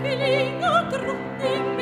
Klingt